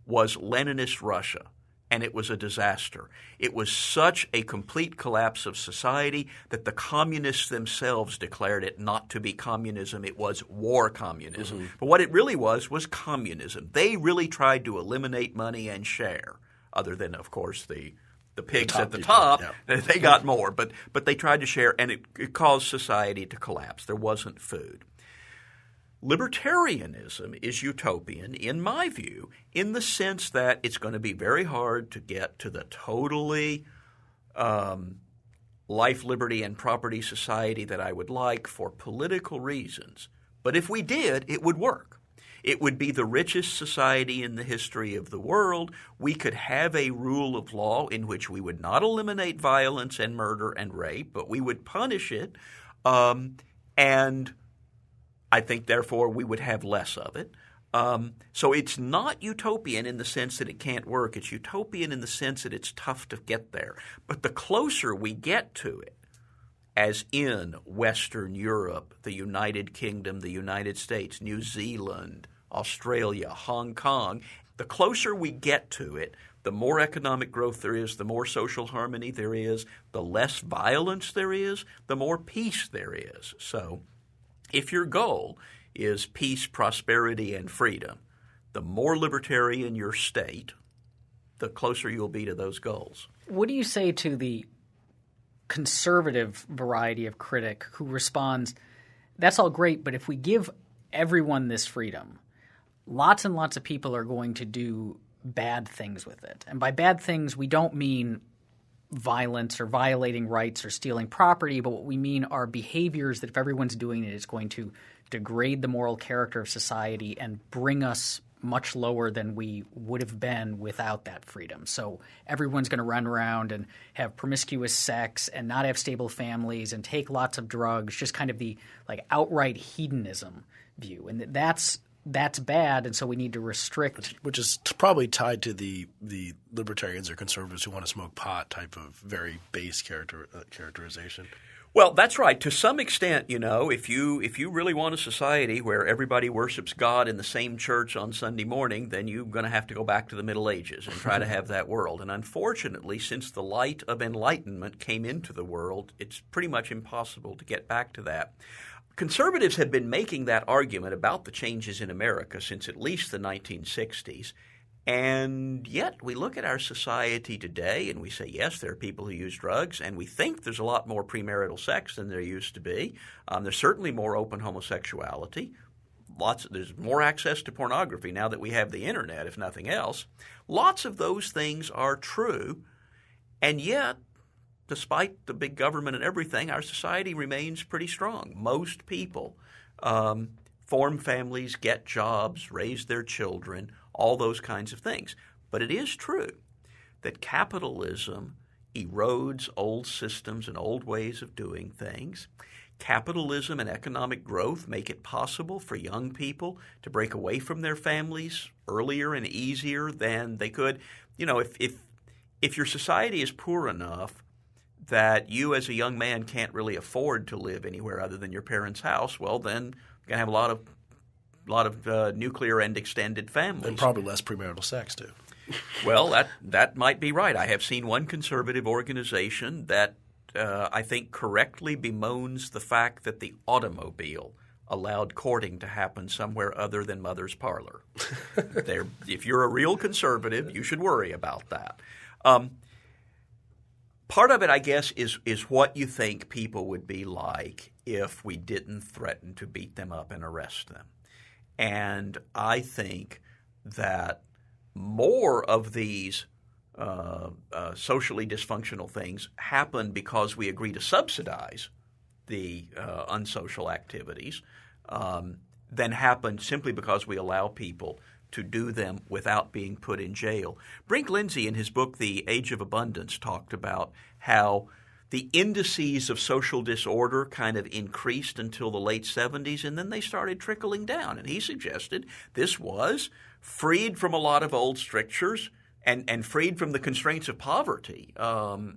was Leninist Russia, and it was a disaster. It was such a complete collapse of society that the communists themselves declared it not to be communism. It was war communism. Mm-hmm. But what it really was was communism. They really tried to eliminate money and share, other than, of course, the the pigs the at the people. top. Yeah. They got more, but but they tried to share, and it, it caused society to collapse. There wasn't food. Libertarianism is utopian, in my view, in the sense that it's going to be very hard to get to the totally um, life, liberty, and property society that I would like for political reasons. But if we did, it would work. It would be the richest society in the history of the world. We could have a rule of law in which we would not eliminate violence and murder and rape, but we would punish it, um, and I think, therefore, we would have less of it. Um, so it's not utopian in the sense that it can't work. It's utopian in the sense that it's tough to get there. But the closer we get to it, as in Western Europe, the United Kingdom, the United States, New Zealand, Australia, Hong Kong, the closer we get to it, the more economic growth there is, the more social harmony there is, the less violence there is, the more peace there is. So if your goal is peace, prosperity, and freedom, the more libertarian your state, the closer you'll be to those goals. What do you say to the conservative variety of critic who responds, that's all great, but if we give everyone this freedom, lots and lots of people are going to do bad things with it. And by bad things, we don't mean violence or violating rights or stealing property, but what we mean are behaviors that if everyone's doing it, it's going to degrade the moral character of society and bring us much lower than we would have been without that freedom. So everyone's going to run around and have promiscuous sex and not have stable families and take lots of drugs, just kind of the like outright hedonism view. And that's That's bad, and so we need to restrict. Which is probably tied to the the libertarians or conservatives who want to smoke pot type of very base character uh, characterization. Well, that's right. To some extent, you know, if you if you really want a society where everybody worships God in the same church on Sunday morning, then you're going to have to go back to the Middle Ages and try to have that world. And unfortunately, since the light of enlightenment came into the world, it's pretty much impossible to get back to that. Conservatives have been making that argument about the changes in America since at least the nineteen sixties, And yet we look at our society today and we say, yes, there are people who use drugs, and we think there's a lot more premarital sex than there used to be. Um, there's certainly more open homosexuality. Lots of, there's more access to pornography now that we have the internet, if nothing else. Lots of those things are true, and yet despite the big government and everything, our society remains pretty strong. Most people um, form families, get jobs, raise their children, all those kinds of things. But it is true that capitalism erodes old systems and old ways of doing things. Capitalism and economic growth make it possible for young people to break away from their families earlier and easier than they could. You know, if if, if your society is poor enough that you as a young man can't really afford to live anywhere other than your parents' house, well, then you're going to have a lot of a lot of uh, nuclear and extended families. And probably less premarital sex, too. Well, that, that might be right. I have seen one conservative organization that Uh, I think correctly bemoans the fact that the automobile allowed courting to happen somewhere other than mother's parlor. If you're a real conservative, you should worry about that. Um, part of it, I guess, is is what you think people would be like if we didn't threaten to beat them up and arrest them. And I think that more of these Uh, uh, socially dysfunctional things happen because we agree to subsidize the uh, unsocial activities um, than happen simply because we allow people to do them without being put in jail. Brink Lindsay in his book The Age of Abundance talked about how the indices of social disorder kind of increased until the late seventies, and then they started trickling down. And he suggested this was freed from a lot of old strictures And, and freed from the constraints of poverty. Um,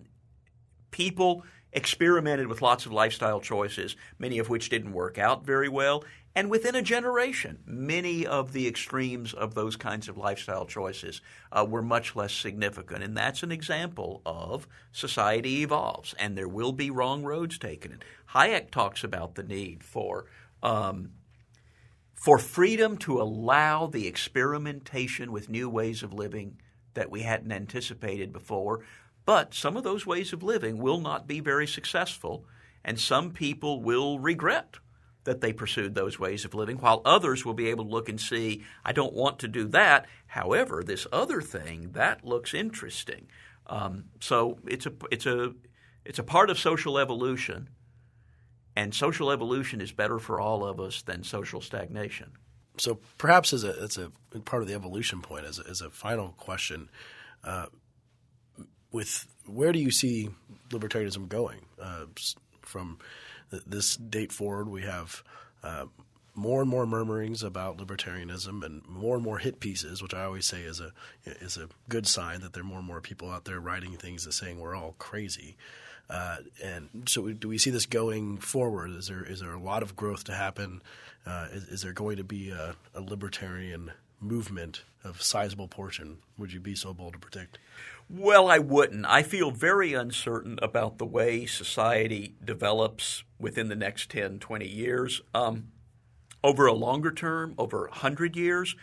people experimented with lots of lifestyle choices, many of which didn't work out very well. And within a generation, many of the extremes of those kinds of lifestyle choices uh, were much less significant. And that's an example of society evolves, and there will be wrong roads taken. And Hayek talks about the need for um, – for freedom to allow the experimentation with new ways of living that we hadn't anticipated before. But some of those ways of living will not be very successful, and some people will regret that they pursued those ways of living, while others will be able to look and see, I don't want to do that. However, this other thing, that looks interesting. Um, so it's a, it's a, it's a part of social evolution. And social evolution is better for all of us than social stagnation. So perhaps as a, as a part of the evolution point, as a, as a final question, uh, with where do you see libertarianism going? Uh, from th- this date forward, we have uh, more and more murmurings about libertarianism and more and more hit pieces, which I always say is a, is a good sign that there are more and more people out there writing things and saying we're all crazy. Uh, and so do we see this going forward? Is there is there a lot of growth to happen? Uh, is, is there going to be a, a libertarian movement of sizable portion? Would you be so bold to predict? Well, I wouldn't. I feel very uncertain about the way society develops within the next ten, twenty years. Um, over a longer term, over one hundred years,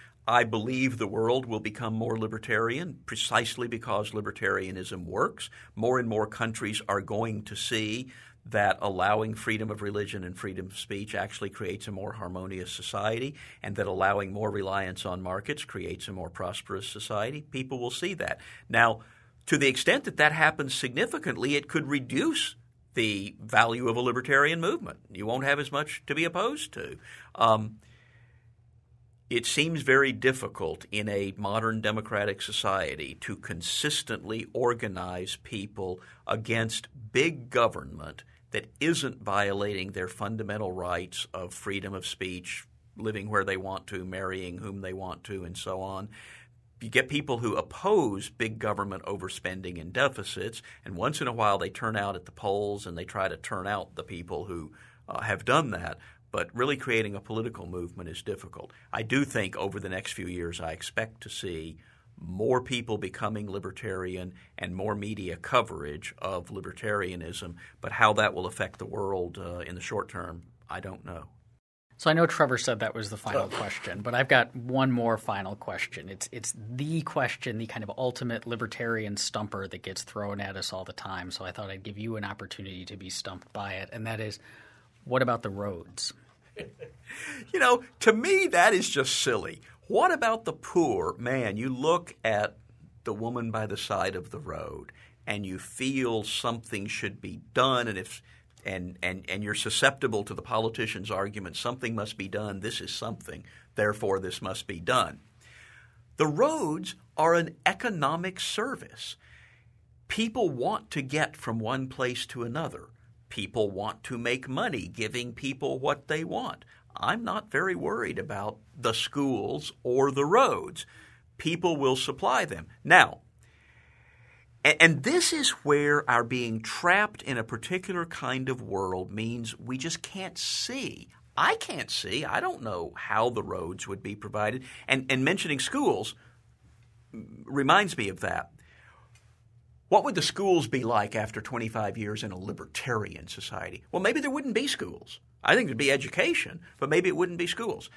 I believe the world will become more libertarian precisely because libertarianism works. More and more countries are going to see that allowing freedom of religion and freedom of speech actually creates a more harmonious society, and that allowing more reliance on markets creates a more prosperous society. People will see that. Now, to the extent that that happens significantly, it could reduce the value of a libertarian movement. You won't have as much to be opposed to. Um, It seems very difficult in a modern democratic society to consistently organize people against big government that isn't violating their fundamental rights of freedom of speech, living where they want to, marrying whom they want to, and so on. You get people who oppose big government overspending and deficits, and once in a while they turn out at the polls and they try to turn out the people who uh, have done that. But really creating a political movement is difficult. I do think over the next few years I expect to see more people becoming libertarian and more media coverage of libertarianism. But how that will affect the world uh, in the short term, I don't know. So I know Trevor said that was the final question, but I've got one more final question. It's it's the question, the kind of ultimate libertarian stumper that gets thrown at us all the time. So I thought I'd give you an opportunity to be stumped by it, and that is, what about the roads? You know, to me, that is just silly. What about the poor? Man, you look at the woman by the side of the road and you feel something should be done, and if And, and and you're susceptible to the politician's argument, something must be done, this is something, therefore this must be done. The roads are an economic service. People want to get from one place to another. People want to make money giving people what they want. I'm not very worried about the schools or the roads. People will supply them. Now, and this is where our being trapped in a particular kind of world means we just can't see. I can't see. I don't know how the roads would be provided. And, and mentioning schools reminds me of that. What would the schools be like after twenty-five years in a libertarian society? Well, maybe there wouldn't be schools. I think there'd be education, but maybe it wouldn't be schools.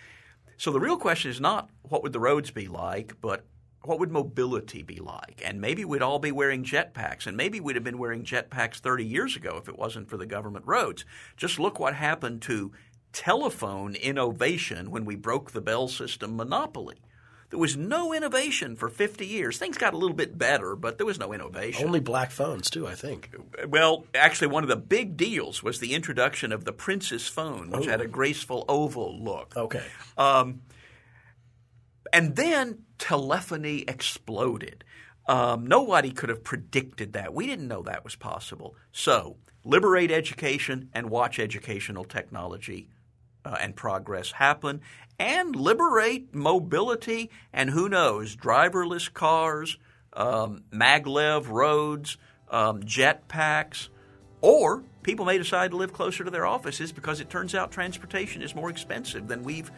So the real question is not what would the roads be like, but what would mobility be like? And maybe we'd all be wearing jetpacks, and maybe we'd have been wearing jetpacks thirty years ago if it wasn't for the government roads. Just look what happened to telephone innovation when we broke the Bell System monopoly. There was no innovation for fifty years. Things got a little bit better, but there was no innovation. Only black phones too, I think. Well, actually one of the big deals was the introduction of the Princess phone, which Ooh. had a graceful oval look. Okay. Um, and then telephony exploded. Um, nobody could have predicted that. We didn't know that was possible. So liberate education and watch educational technology uh, and progress happen, and liberate mobility and who knows, driverless cars, um, maglev roads, um, jetpacks, or people may decide to live closer to their offices because it turns out transportation is more expensive than we've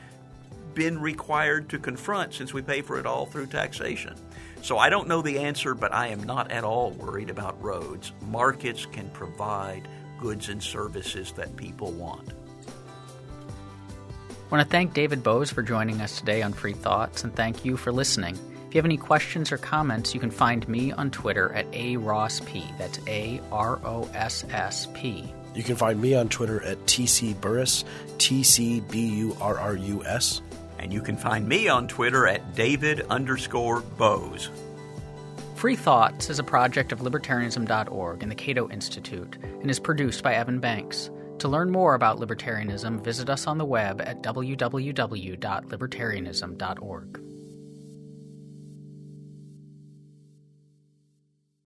been required to confront since we pay for it all through taxation. So I don't know the answer, but I am not at all worried about roads. Markets can provide goods and services that people want. I want to thank David Boaz for joining us today on Free Thoughts, and thank you for listening. If you have any questions or comments, you can find me on Twitter at A Ross P. That's A R O S S P. You can find me on Twitter at T C Burrus, T C B U R R U S. And you can find me on Twitter at David underscore Boaz. Free Thoughts is a project of libertarianism dot org and the Cato Institute, and is produced by Evan Banks. To learn more about libertarianism, visit us on the web at w w w dot libertarianism dot org.